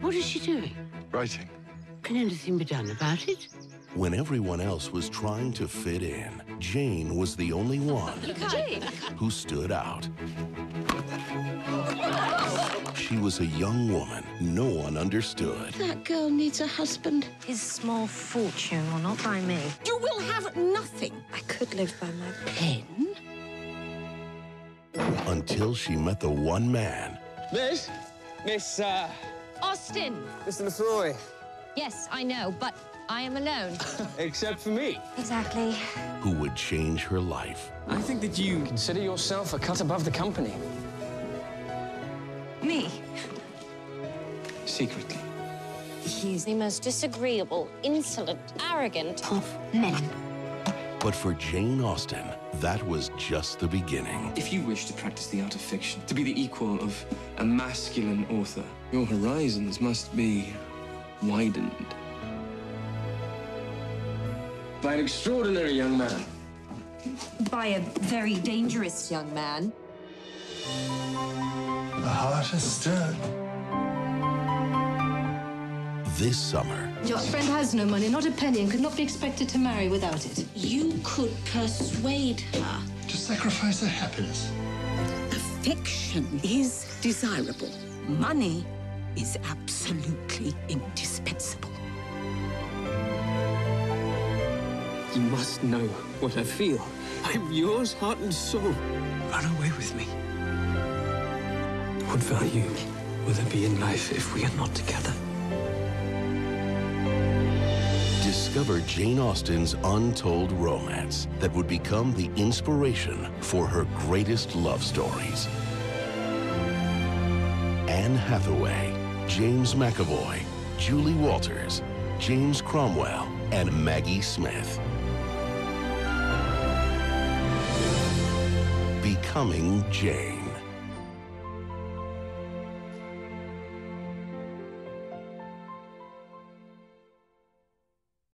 What is she doing? Writing. Can anything be done about it? When everyone else was trying to fit in, Jane was the only one who stood out. She was a young woman no one understood. That girl needs a husband. His small fortune will not buy me. You will have nothing. I could live by my pen. Until she met the one man. Miss Austen. Mr. Lefroy. Yes, I know, but I am alone. Except for me. Exactly. Who would change her life. I think that you consider yourself a cut above the company. Me? Secretly. He's the most disagreeable, insolent, arrogant of men. But for Jane Austen, that was just the beginning. If you wish to practice the art of fiction, to be the equal of a masculine author, your horizons must be widened. By an extraordinary young man. By a very dangerous young man. The heart is stirred. This summer... Your friend has no money, not a penny, and could not be expected to marry without it. You could persuade her... to sacrifice her happiness. Affection is desirable. Money is absolutely indispensable. You must know what I feel. I'm yours, heart and soul. Run away with me. What value will there be in life if we are not together? Discover Jane Austen's untold romance that would become the inspiration for her greatest love stories. Anne Hathaway, James McAvoy, Julie Walters, James Cromwell, and Maggie Smith. Becoming Jane.